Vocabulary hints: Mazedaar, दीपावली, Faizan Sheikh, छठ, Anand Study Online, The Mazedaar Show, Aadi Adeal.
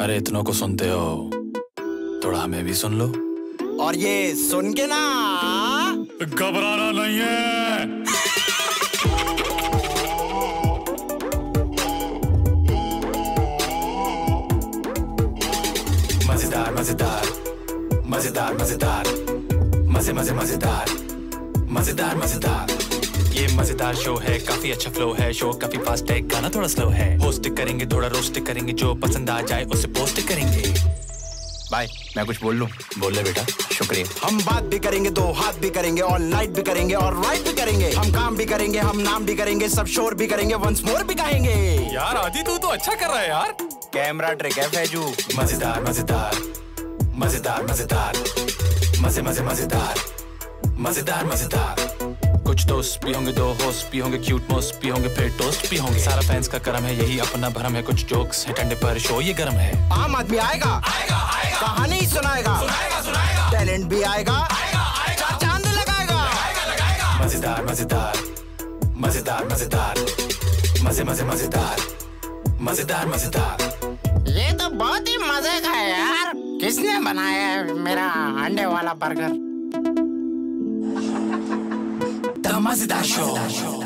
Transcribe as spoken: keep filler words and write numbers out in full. अरे इतनों को सुनते हो, थोड़ा हमें भी सुन लो। और ये सुन के ना घबराना नहीं है। Mazedaar, Mazedaar, Mazedaar, Mazedaar, मजे मजे मजेदार, मजेदार मजेदार। ये मजेदार शो है, काफी अच्छा फ्लो है, शो काफी फास्ट है, गाना थोड़ा स्लो है। होस्ट करेंगे, थोड़ा रोस्ट करेंगे, जो पसंद आ जाए उसे पोस्ट करेंगे। बाय, मैं कुछ बोल लूं? बोल ले बेटा, शुक्रिया। हम बात भी करेंगे, दो हाथ भी करेंगे, ऑल नाइट भी करेंगे और राइट भी करेंगे। हम काम भी करेंगे, हम नाम भी करेंगे, सब शोर भी करेंगे, वंस मोर भी गाएंगे। यार आदि तू तो अच्छा कर रहा है यार। कैमरा ट्रिक है फैजू। मजेदार मजेदार, मजेदार मजेदार, मजे मजे मजेदार, मजेदार मजेदार। कुछ दोस्त भी होंगे, दो होस्ट भी होंगे, क्यूट मोस्ट भी होंगे, फिर टोस्ट भी होंगे। सारा फैंस का करम है, यही अपना भरम है। कुछ जोक्स है ठंडे पर, शो ये गर्म है। आम आदमी आएगा, आएगा, आएगा, कहानी सुनाएगा, सुनाएगा, सुनाएगा। टैलेंट भी आएगा, आएगा, आएगा, चांद लगाएगा, लगाएगा, लगाएगा। मजेदार मजेदार, मजेदार मजेदार, मजे मजे मजेदार, मजेदार मजेदार। ये तो बहुत ही मजे का है यार। किसने बनाया है मेरा अंडे वाला बर्गर? द मजेदार शो।